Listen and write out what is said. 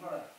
Murray.